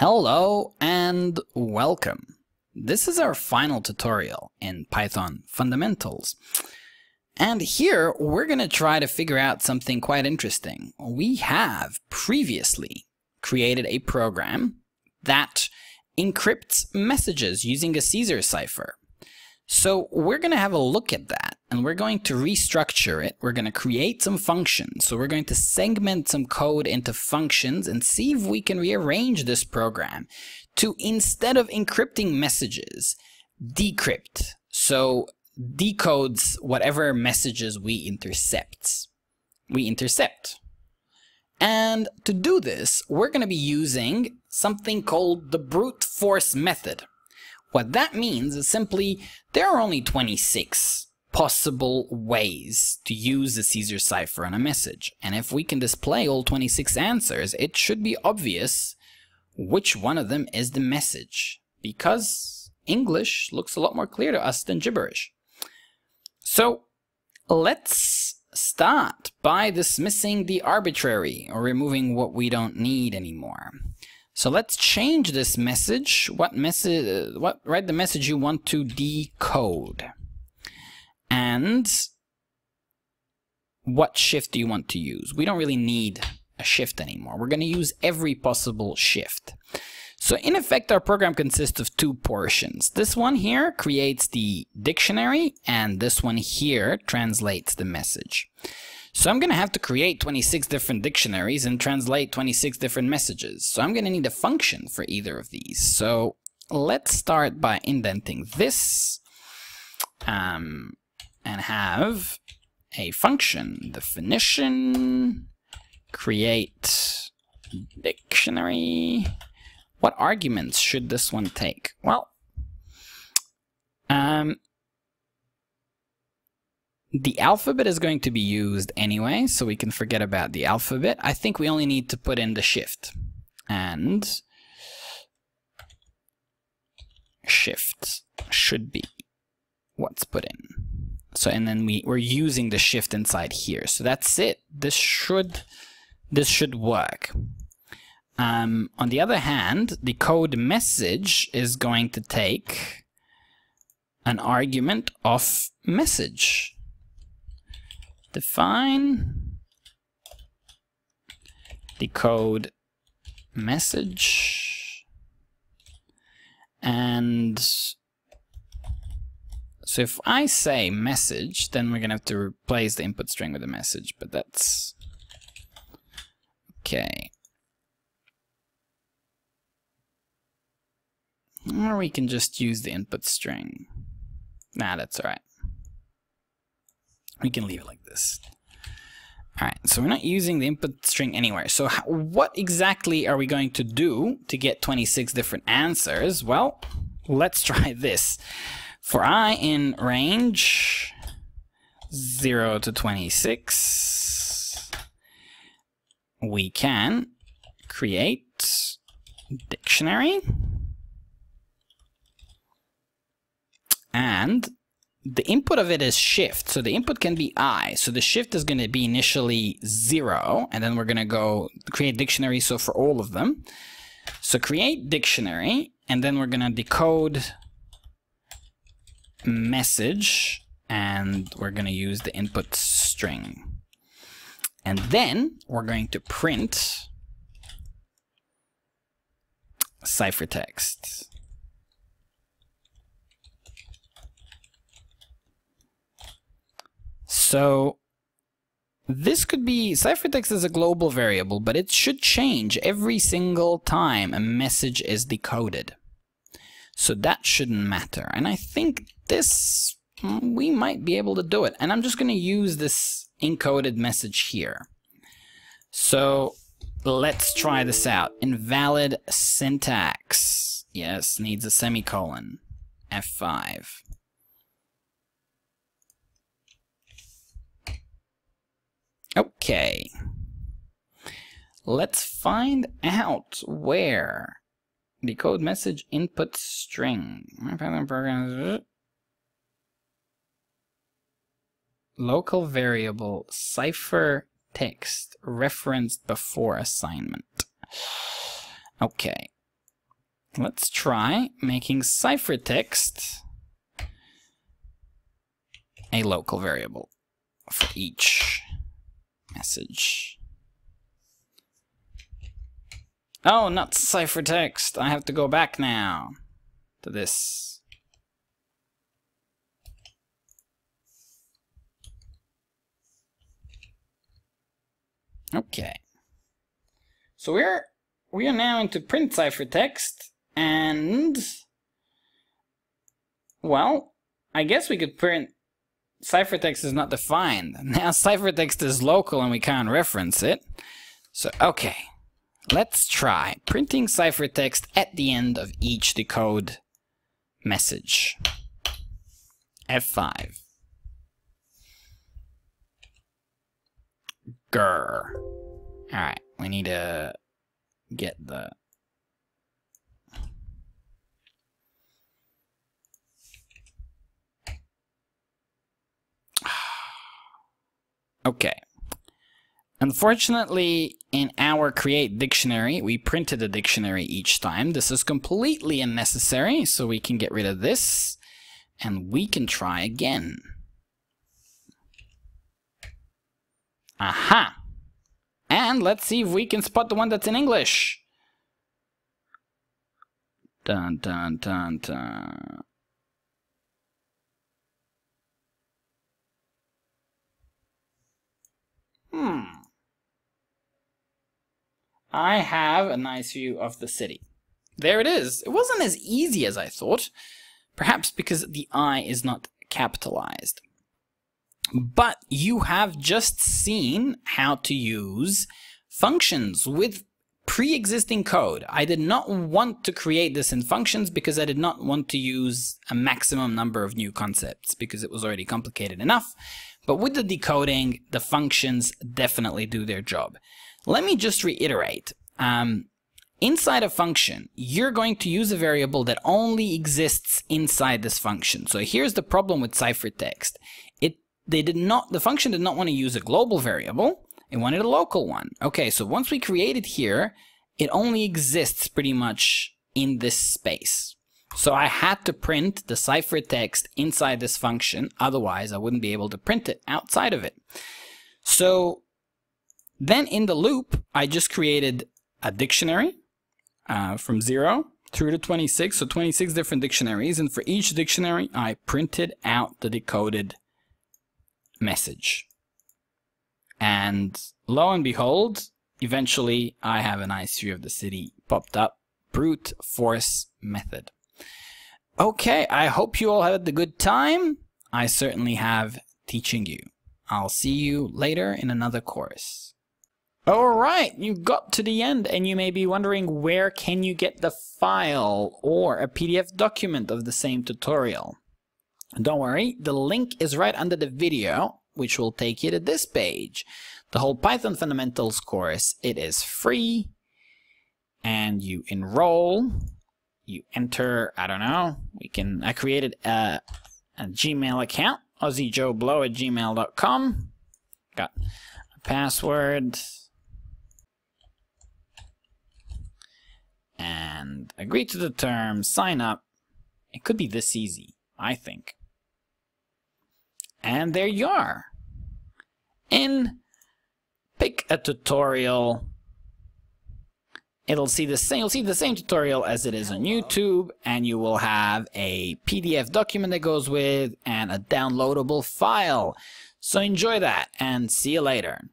Hello and welcome. This is our final tutorial in Python Fundamentals. And here we're going to try to figure out something quite interesting. We have previously created a program that encrypts messages using a Caesar cipher. So we're going to have a look at that and we're going to restructure it. We're going to create some functions. So we're going to segment some code into functions and see if we can rearrange this program to, instead of encrypting messages, decrypt. So decodes whatever messages we intercept. And to do this, we're going to be using something called the brute force method. What that means is simply there are only 26 possible ways to use the Caesar cipher on a message. And if we can display all 26 answers, it should be obvious which one of them is the message, because English looks a lot more clear to us than gibberish. So let's start by dismissing the arbitrary or removing what we don't need anymore. So let's change this message. Write the message you want to decode. And what shift do you want to use? We don't really need a shift anymore. We're going to use every possible shift. So in effect, our program consists of two portions. This one here creates the dictionary, and this one here translates the message. So I'm going to have to create 26 different dictionaries and translate 26 different messages. So I'm going to need a function for either of these. So let's start by indenting this and have a function definition create dictionary. What arguments should this one take? Well, the alphabet is going to be used anyway, so we can forget about the alphabet. I think we only need to put in the shift. And shift should be what's put in. So, and then we're using the shift inside here. So that's it. This should work. On the other hand, the code message is going to take an argument of message. Define decode message, and so if I say message, then we're gonna have to replace the input string with a message, but that's okay. Or we can just use the input string. Nah, that's all right. We can leave it like this. All right, so we're not using the input string anywhere. So what exactly are we going to do to get 26 different answers? Well, let's try this. For I in range 0 to 26, we can create dictionary. And the input of it is shift, so the input can be I. So the shift is going to be initially 0, and then we're going to go create dictionary, so for all of them. So create dictionary, and then we're going to decode message, and we're going to use the input string. And then we're going to print ciphertext. So this could be, ciphertext is a global variable, but it should change every single time a message is decoded. So that shouldn't matter. And I think this, we might be able to do it. And I'm just going to use this encoded message here. So let's try this out. Invalid syntax. Yes, needs a semicolon. F5. Okay, let's find out where decode message input string. My Python program local variable cipher text referenced before assignment. Okay, Let's try making ciphertext a local variable for each message. Oh, not ciphertext. I have to go back now to this. Okay. So we are now into print ciphertext. And, well, I guess we could print ciphertext is not defined. Now ciphertext is local and we can't reference it. So, okay, let's try printing ciphertext at the end of each decode message. F5. Grr. Alright, we need to get the... Okay. Unfortunately, in our create dictionary, we printed a dictionary each time. This is completely unnecessary, so we can get rid of this, and we can try again. Aha! And let's see if we can spot the one that's in English. Dun dun dun dun. I have a nice view of the city. There it is. It wasn't as easy as I thought, perhaps because the I is not capitalized. But you have just seen how to use functions with pre-existing code. I did not want to create this in functions because I did not want to use a maximum number of new concepts because it was already complicated enough. But with the decoding, the functions definitely do their job. Let me just reiterate. Inside a function, you're going to use a variable that only exists inside this function. So here's the problem with ciphertext. The function did not want to use a global variable. It wanted a local one. Okay, so once we create it here, it only exists pretty much in this space. So I had to print the ciphertext inside this function, otherwise I wouldn't be able to print it outside of it. So then in the loop, I just created a dictionary from 0 through to 26, so 26 different dictionaries, and for each dictionary I printed out the decoded message. And lo and behold, eventually I have a nice view of the city popped up, brute force method. Okay, I hope you all had a good time. I certainly have teaching you. I'll see you later in another course. Alright, you got to the end and you may be wondering where can you get the file or a PDF document of the same tutorial. Don't worry, the link is right under the video, which will take you to this page. The whole Python Fundamentals course, it is free and you enroll. You enter, I don't know, I created a Gmail account, AussieJoeBlow@gmail.com. Got a password and agree to the terms, sign up. It could be this easy, I think. And there you are. Pick a tutorial. You'll see the same tutorial as it is on YouTube, and you will have a PDF document that goes with and a downloadable file. So enjoy that and see you later.